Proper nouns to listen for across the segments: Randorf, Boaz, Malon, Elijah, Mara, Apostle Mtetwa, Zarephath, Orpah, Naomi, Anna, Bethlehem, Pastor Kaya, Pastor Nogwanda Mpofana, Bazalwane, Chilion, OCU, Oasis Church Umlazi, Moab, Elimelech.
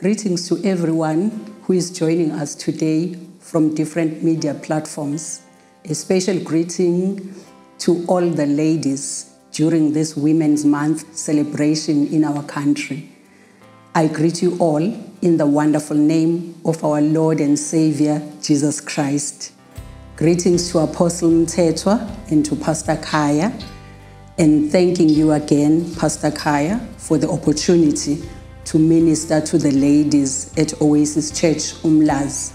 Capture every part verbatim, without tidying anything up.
Greetings to everyone who is joining us today from different media platforms. A special greeting to all the ladies during this Women's Month celebration in our country. I greet you all in the wonderful name of our Lord and Savior, Jesus Christ. Greetings to Apostle Mtetwa and to Pastor Kaya, and thanking you again, Pastor Kaya, for the opportunity to minister to the ladies at Oasis Church Umlazi.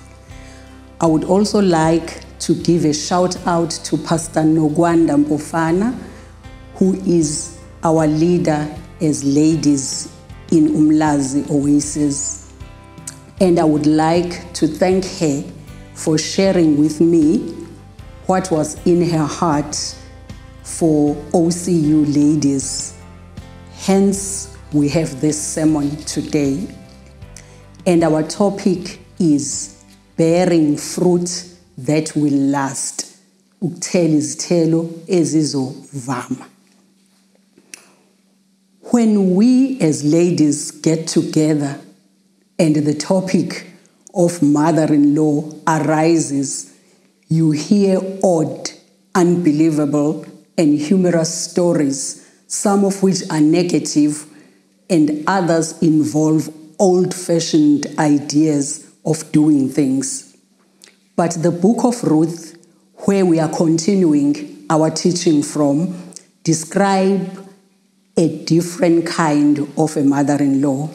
I would also like to give a shout out to Pastor Nogwanda Mpofana, who is our leader as ladies in Umlazi Oasis. And I would like to thank her for sharing with me what was in her heart for O C U ladies. Hence, we have this sermon today. And our topic is bearing fruit that will last. When we as ladies get together and the topic of mother-in-law arises, you hear odd, unbelievable, and humorous stories, some of which are negative, and others involve old-fashioned ideas of doing things. But the book of Ruth, where we are continuing our teaching from, describes a different kind of a mother-in-law.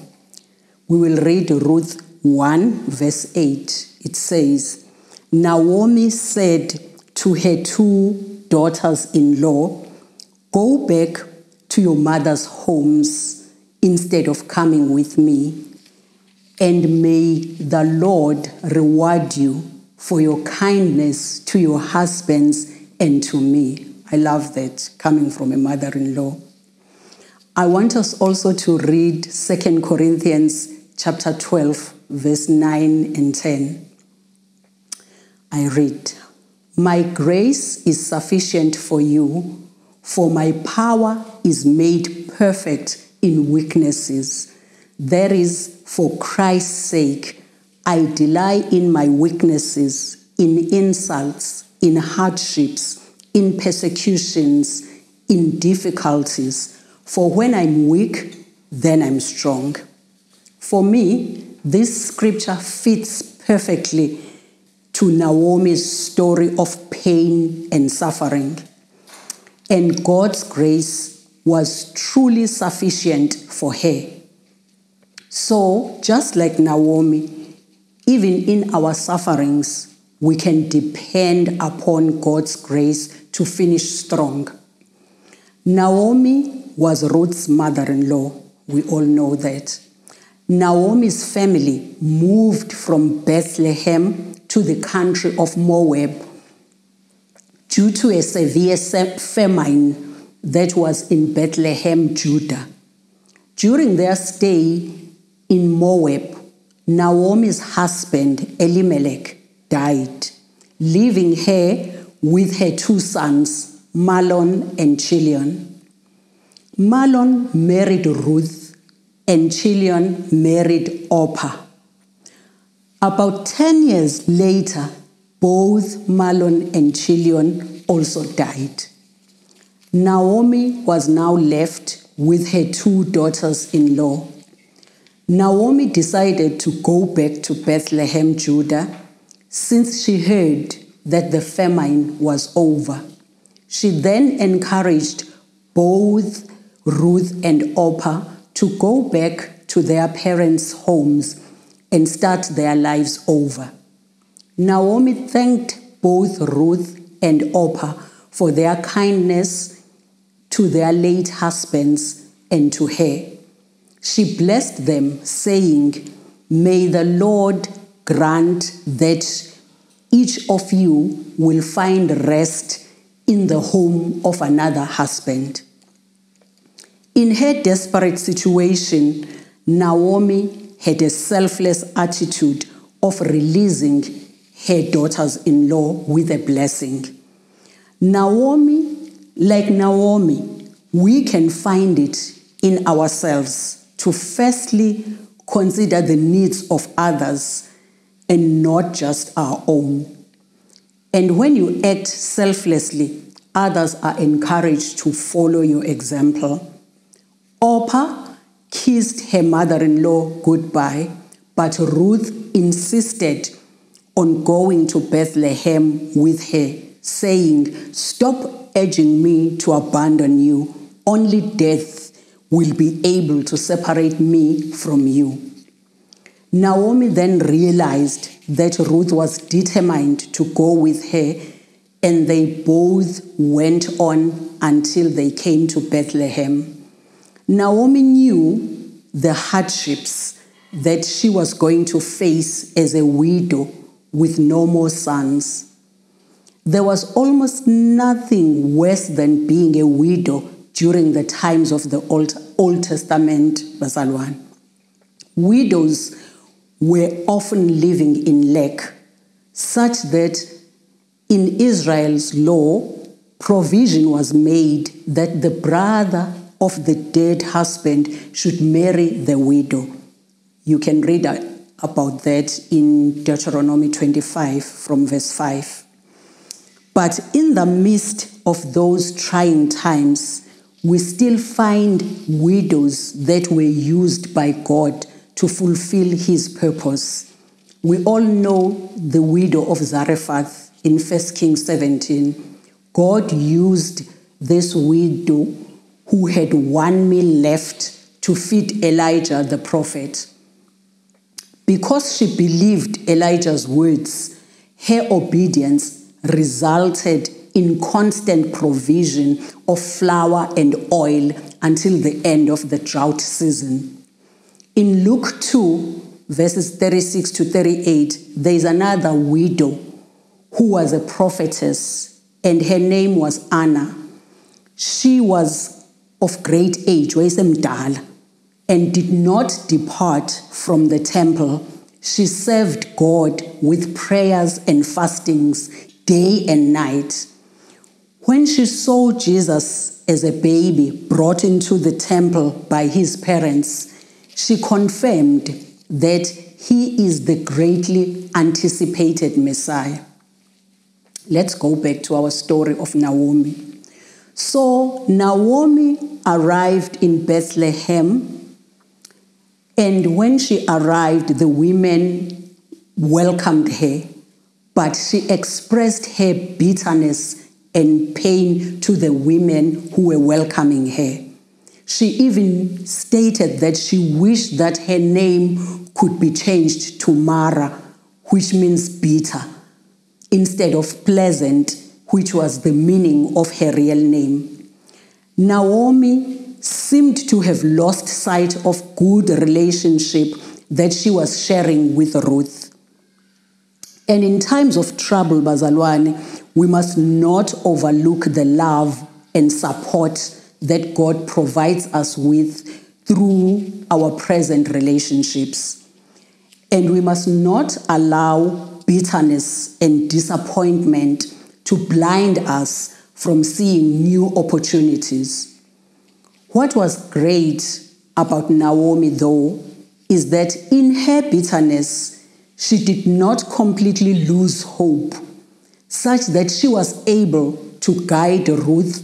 We will read Ruth one, verse eight. It says, Naomi said to her two daughters-in-law, "Go back to your mother's homes instead of coming with me, and may the Lord reward you for your kindness to your husbands and to me." I love that, coming from a mother-in-law. I want us also to read Second Corinthians chapter twelve, verse nine and ten. I read, "My grace is sufficient for you, for my power is made perfect in weaknesses. That is, for Christ's sake, I delight in my weaknesses, in insults, in hardships, in persecutions, in difficulties. For when I'm weak, then I'm strong." For me, this scripture fits perfectly to Naomi's story of pain and suffering. And God's grace was truly sufficient for her. So, just like Naomi, even in our sufferings, we can depend upon God's grace to finish strong. Naomi was Ruth's mother-in-law. We all know that. Naomi's family moved from Bethlehem to the country of Moab due to a severe famine that was in Bethlehem, Judah. During their stay in Moab, Naomi's husband, Elimelech, died, leaving her with her two sons, Malon and Chilion. Malon married Ruth, and Chilion married Orpah. About ten years later, both Malon and Chilion also died. Naomi was now left with her two daughters-in-law. Naomi decided to go back to Bethlehem, Judah, since she heard that the famine was over. She then encouraged both Ruth and Orpah to go back to their parents' homes and start their lives over. Naomi thanked both Ruth and Orpah for their kindness to their late husbands and to her. She blessed them, saying, "May the Lord grant that each of you will find rest in the home of another husband." In her desperate situation, Naomi had a selfless attitude of releasing her daughters-in-law with a blessing. Naomi, like Naomi, we can find it in ourselves to firstly consider the needs of others and not just our own. And when you act selflessly, others are encouraged to follow your example. Orpah kissed her mother-in-law goodbye, but Ruth insisted on going to Bethlehem with her, saying, "Stop urging me to abandon you. Only death will be able to separate me from you." Naomi then realized that Ruth was determined to go with her, and they both went on until they came to Bethlehem. Naomi knew the hardships that she was going to face as a widow with no more sons. There was almost nothing worse than being a widow during the times of the Old, Old Testament, Bazalwan. Widows were often living in lack, such that in Israel's law, provision was made that the brother of the dead husband should marry the widow. You can read about that in Deuteronomy twenty-five from verse five. But in the midst of those trying times, we still find widows that were used by God to fulfill his purpose. We all know the widow of Zarephath in First Kings seventeen. God used this widow who had one meal left to feed Elijah the prophet. Because she believed Elijah's words, her obedience resulted in constant provision of flour and oil until the end of the drought season. In Luke two, verses thirty-six to thirty-eight, there is another widow who was a prophetess, and her name was Anna. She was of great age, and did not depart from the temple. She served God with prayers and fastings day and night. When she saw Jesus as a baby brought into the temple by his parents, she confirmed that he is the greatly anticipated Messiah. Let's go back to our story of Naomi. So Naomi arrived in Bethlehem, and when she arrived, the women welcomed her, but she expressed her bitterness and pain to the women who were welcoming her. She even stated that she wished that her name could be changed to Mara, which means bitter, instead of pleasant, which was the meaning of her real name. Naomi seemed to have lost sight of the good relationship that she was sharing with Ruth. And in times of trouble, Bazalwane, we must not overlook the love and support that God provides us with through our present relationships. And we must not allow bitterness and disappointment to blind us from seeing new opportunities. What was great about Naomi, though, is that in her bitterness, she did not completely lose hope, such that she was able to guide Ruth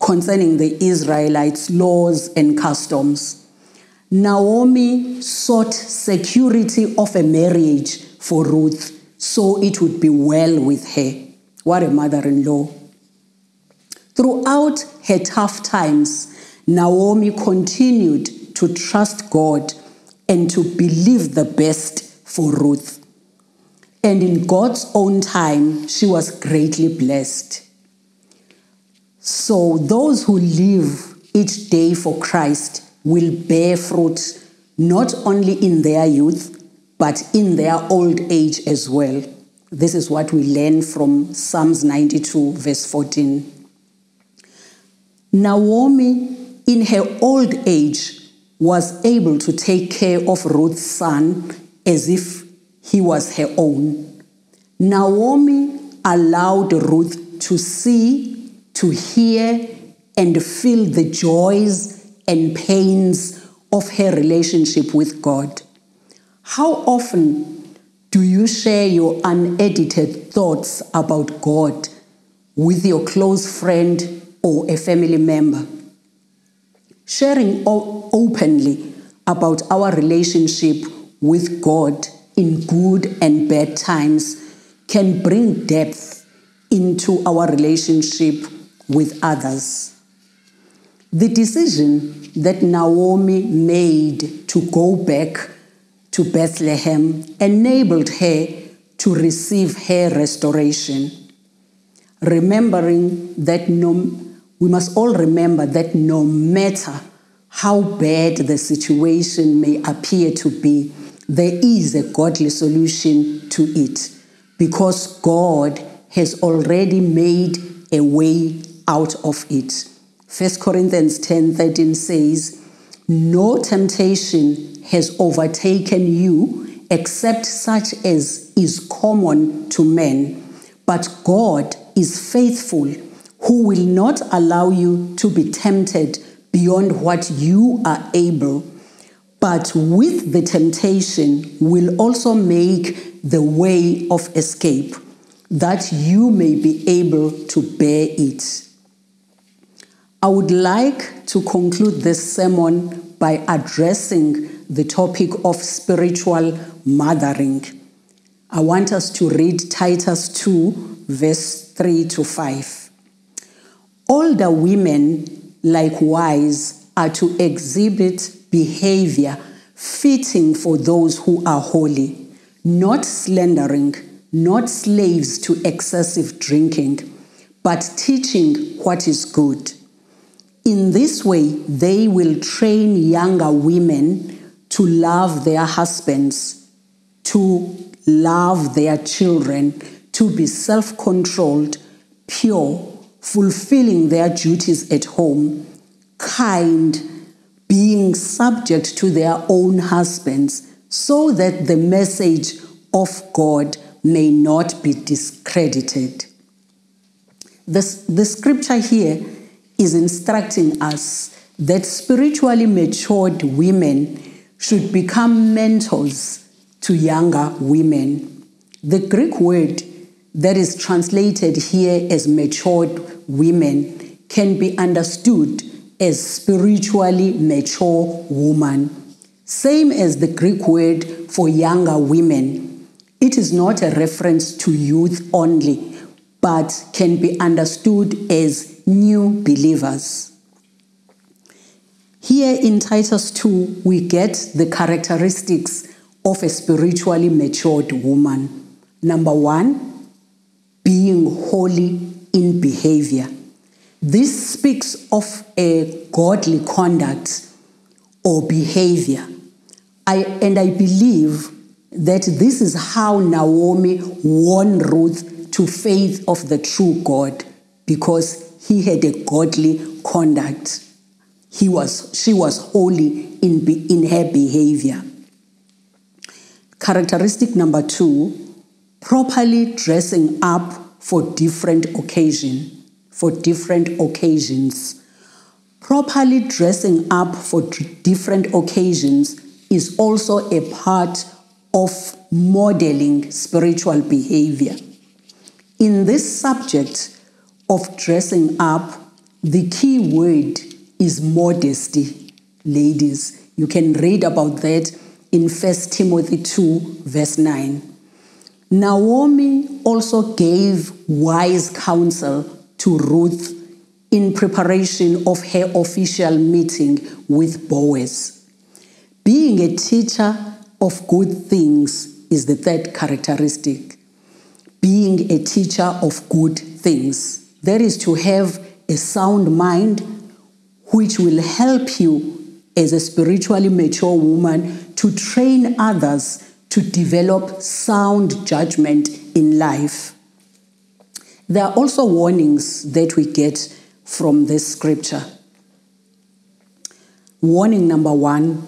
concerning the Israelites' laws and customs. Naomi sought security of a marriage for Ruth, so it would be well with her. What a mother-in-law. Throughout her tough times, Naomi continued to trust God and to believe the best for Ruth. And in God's own time, she was greatly blessed. So those who live each day for Christ will bear fruit, not only in their youth, but in their old age as well. This is what we learn from Psalms ninety-two, verse fourteen. Naomi, in her old age, was able to take care of Ruth's son as if he was her own. Naomi allowed Ruth to see, to hear, and feel the joys and pains of her relationship with God. How often do you share your unedited thoughts about God with your close friend or a family member? Sharing openly about our relationship with God in good and bad times can bring depth into our relationship with others. The decision that Naomi made to go back to Bethlehem enabled her to receive her restoration. Remembering that no, we must all remember that no matter how bad the situation may appear to be, there is a godly solution to it, because God has already made a way out of it. First Corinthians ten thirteen says, "No temptation has overtaken you except such as is common to men, but God is faithful, who will not allow you to be tempted beyond what you are able, but with the temptation will also make the way of escape, that you may be able to bear it." I would like to conclude this sermon by addressing the topic of spiritual mothering. I want us to read Titus two, verse three to five. Older women, likewise, are to exhibit behavior fitting for those who are holy, not slandering, not slaves to excessive drinking, but teaching what is good. In this way, they will train younger women to love their husbands, to love their children, to be self-controlled, pure, fulfilling their duties at home, kind, being subject to their own husbands, so that the message of God may not be discredited. This, the scripture here is instructing us that spiritually matured women should become mentors to younger women. The Greek word that is translated here as matured women can be understood as spiritually mature woman, same as the Greek word for younger women. It is not a reference to youth only, but can be understood as new believers. Here in Titus two, we get the characteristics of a spiritually matured woman. Number one, being holy in behavior. This speaks of a godly conduct or behavior. I, and I believe that this is how Naomi won Ruth to faith of the true God, because he had a godly conduct. He was, she was holy in, be, in her behavior. Characteristic number two, properly dressing up for different occasions. for different occasions. Properly dressing up for different occasions is also a part of modeling spiritual behavior. In this subject of dressing up, the key word is modesty. Ladies, you can read about that in First Timothy two, verse nine. Naomi also gave wise counsel to Ruth in preparation of her official meeting with Boaz. Being a teacher of good things is the third characteristic. Being a teacher of good things, that is to have a sound mind, which will help you as a spiritually mature woman to train others to develop sound judgment in life. There are also warnings that we get from this scripture. Warning number one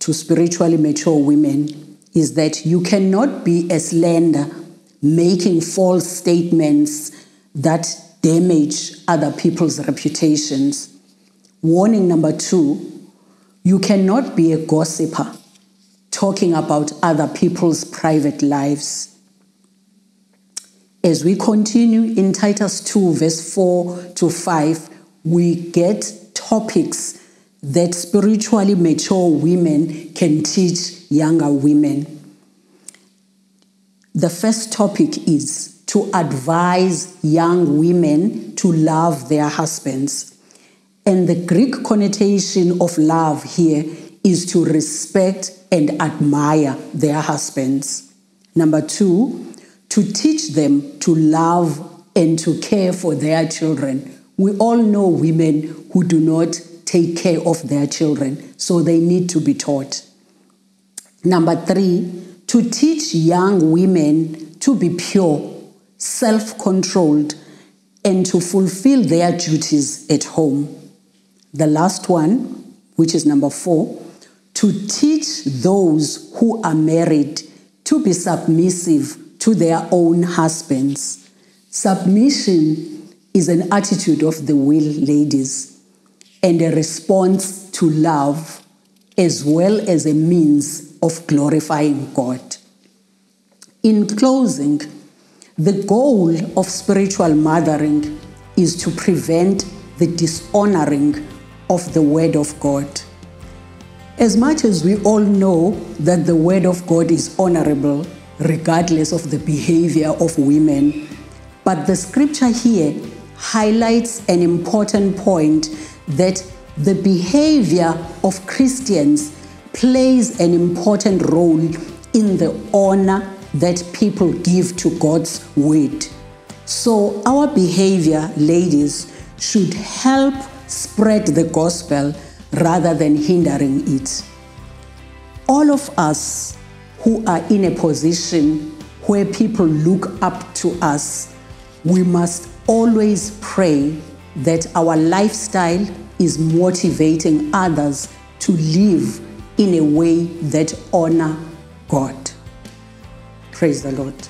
to spiritually mature women is that you cannot be a slander, making false statements that damage other people's reputations. Warning number two, you cannot be a gossiper, talking about other people's private lives. As we continue in Titus two, verse four to five, we get topics that spiritually mature women can teach younger women. The first topic is to advise young women to love their husbands. And the Greek connotation of love here is to respect and admire their husbands. Number two, to teach them to love and to care for their children. We all know women who do not take care of their children, so they need to be taught. Number three, to teach young women to be pure, self-controlled, and to fulfill their duties at home. The last one, which is number four, to teach those who are married to be submissive to their own husbands. Submission is an attitude of the will, ladies, and a response to love, as well as a means of glorifying God. In closing, the goal of spiritual mothering is to prevent the dishonoring of the Word of God. As much as we all know that the Word of God is honorable, regardless of the behavior of women, but the scripture here highlights an important point, that the behavior of Christians plays an important role in the honor that people give to God's word. So our behavior, ladies, should help spread the gospel rather than hindering it. All of us who are in a position where people look up to us, we must always pray that our lifestyle is motivating others to live in a way that honors God. Praise the Lord.